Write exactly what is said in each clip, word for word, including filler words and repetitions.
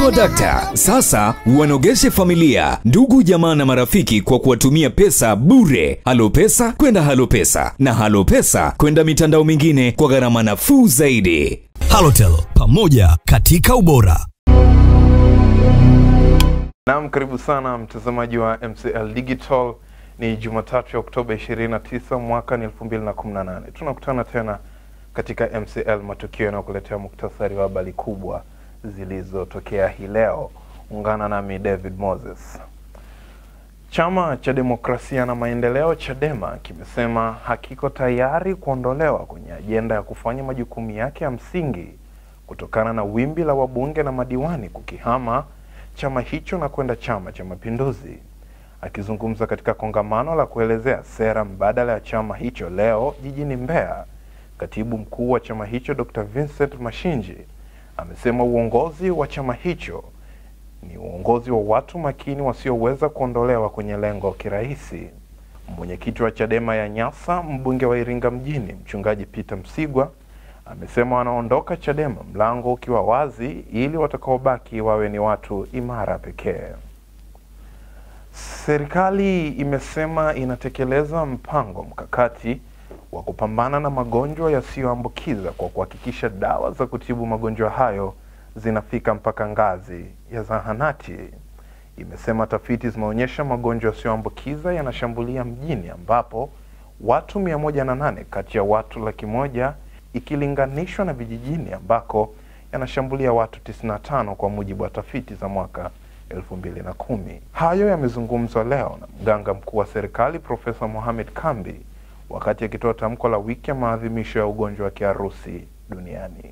Haswa Dakta, sasa wanogeshe familia, ndugu, jamaa na marafiki kwa kuwatumia pesa bure. Halo Pesa kwenda Halo Pesa na Halo Pesa kwenda mitandao mingine kwa gharama nafuu zaidi. Halotel, pamoja katika ubora. Naam, karibu sana mtazamaji wa M C L Digital. Ni Jumatatu ya Oktoba ishirini na tisa mwaka ni elfu mbili na kumi na nane. Tunakutana tena katika M C L Matukio yanayokuletea muktasari wa habari kubwa zilizotokea hii leo. Ungana nami David Moses. Chama cha Demokrasia na Maendeleo CHADEMA kimesema hakiko tayari kuondolewa kwenye ajenda ya kufanya majukumu yake ya msingi kutokana na wimbi la wabunge na madiwani kukihama chama hicho na kwenda Chama cha Mapinduzi. Akizungumza katika kongamano la kuelezea sera mbadala ya chama hicho leo jijini Mbeya, katibu mkuu wa chama hicho Doctor Vincent Mashinji amesema uongozi wa chama hicho ni uongozi wa watu makini wasioweza kuondolewa kwenye lengo kirahisi. Mwenyekiti wa CHADEMA ya Nyasa, mbunge wa Iringa mjini, mchungaji Peter Msigwa amesema wanaondoka CHADEMA mlango ukiwa wazi ili watakaobaki wawe ni watu imara pekee. Serikali imesema inatekeleza mpango mkakati wa kupambana na magonjwa yasiyoambukiza kwa kuhakikisha dawa za kutibu magonjwa hayo zinafika mpaka ngazi ya zahanati. Imesema tafiti zimeonyesha magonjwa yasiyoambukiza yanashambulia mjini, ambapo watu mia moja na nane kati ya watu laki moja ikilinganishwa na vijijini ambako yanashambulia watu tisini na tano kwa mujibu wa tafiti za mwaka elfu mbili na kumi. Hayo yamezungumzwa leo na mganga mkuu wa serikali Profesa Mohamed Kambi wakati akitoa tamko la wiki ya maadhimisho ya ugonjwa wa kiharusi duniani.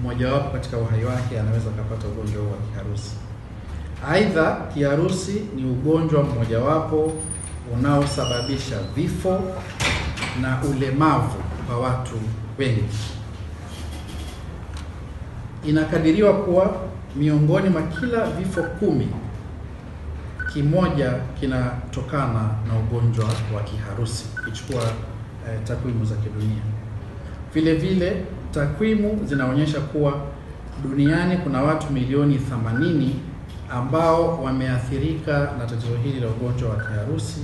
Mmoja wapo katika uhai wake anaweza kupata ugonjwa wa kiharusi. Aidha, kiharusi ni ugonjwa mmoja wapo unaosababisha vifo na ulemavu kwa watu wengi. Inakadiriwa kuwa miongoni mwa kila vifo kumi, kimoja kinatokana na ugonjwa wa kiharusi, kuchukua eh, takwimu za kidunia. Vile vile takwimu zinaonyesha kuwa duniani kuna watu milioni themanini ambao wameathirika na tatizo hili la ugonjwa wa kiharusi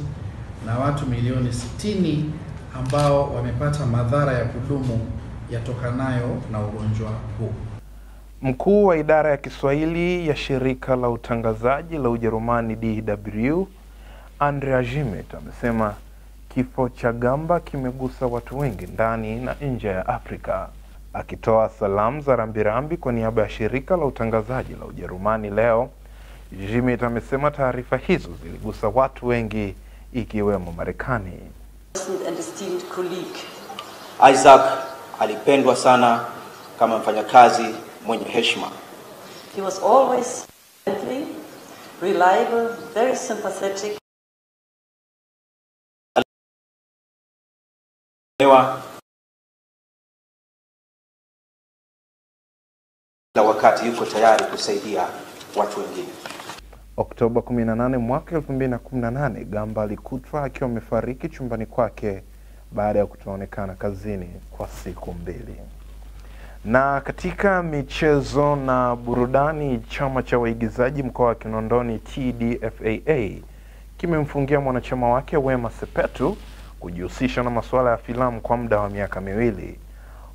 na watu milioni sitini ambao wamepata madhara ya kudumu yatokanayo na ugonjwa huu. Mkuu wa idara ya Kiswahili ya shirika la utangazaji la Ujerumani D W, Andrea Jimme, amesema kifo cha gamba kimegusa watu wengi ndani na nje ya Afrika. Akitoa salamu za rambirambi kwa niaba ya shirika la utangazaji la Ujerumani leo, Jimme amesema taarifa hizo ziligusa watu wengi ikiwemo Marekani. And esteemed colleague Isaac alipendwa sana kama mfanyakazi mwenye heshima. He was always friendly, reliable, very sympathetic. Na wakati yuko tayari kusaidia watu wengine. Oktoba kumi na nane mwaka elfu mbili na kumi na nane, Gamba alikutwa akiwa amefariki chumbani kwake baada ya kutoonekana kazini kwa siku mbili. Na katika michezo na burudani, chama cha waigizaji mkoa wa Kinondoni T D F A A kimemfungia mwanachama wake Wema Sepetu kujihusisha na masuala ya filamu kwa muda wa miaka miwili.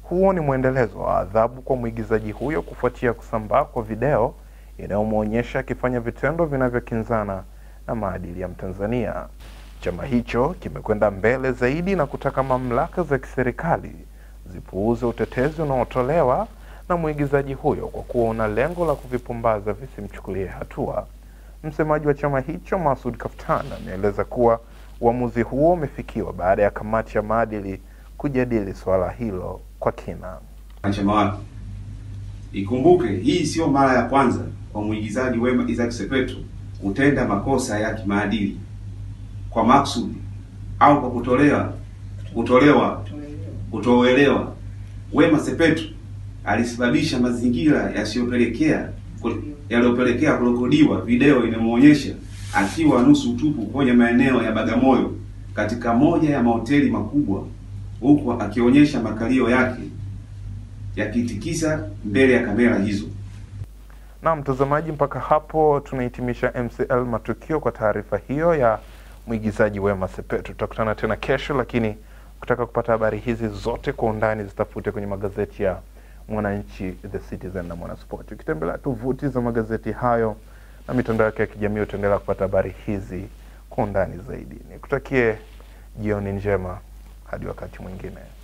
Huo ni mwendelezo wa adhabu kwa mwigizaji huyo kufuatia kusambaa kwa video inayomuonyesha akifanya vitendo vinavyokinzana na maadili ya Mtanzania. Chama hicho kimekwenda mbele zaidi na kutaka mamlaka za kiserikali zipuuze utetezi unaotolewa na mwigizaji huyo kwa kuwa una lengo la kuvipumbaza visimchukulie hatua. Msemaji wa chama hicho Masudi Kaftana ameeleza kuwa uamuzi huo umefikiwa baada ya kamati ya maadili kujadili swala hilo kwa kina. Chama, ikumbuke hii sio mara ya kwanza kwa mwigizaji Wema Isaac Sepetu kutenda makosa ya kimaadili kwa maksudi au kwa kutolewa kutolewa kutoelewa. Wema Sepetu alisababisha mazingira yasiyopelekea yaliyopelekea kurokodiwa video inayoonyesha akiwa nusu tupu kwenye maeneo ya Bagamoyo katika moja ya mahoteli makubwa, huku akionyesha makalio yake yakitikisa mbele ya kamera hizo. Na mtazamaji, mpaka hapo tunahitimisha M C L Matukio kwa taarifa hiyo ya mwigizaji Wema Sepetu. Tutakutana tena kesho, lakini ukitaka kupata habari hizi zote kwa undani zitafute kwenye magazeti ya Mwananchi, The Citizen na Mwanasport. Ukitembelea tovuti za magazeti hayo na mitandao yake ya kijamii utaendelea kupata habari hizi kwa undani zaidi. Nikutakie jioni njema hadi wakati mwingine.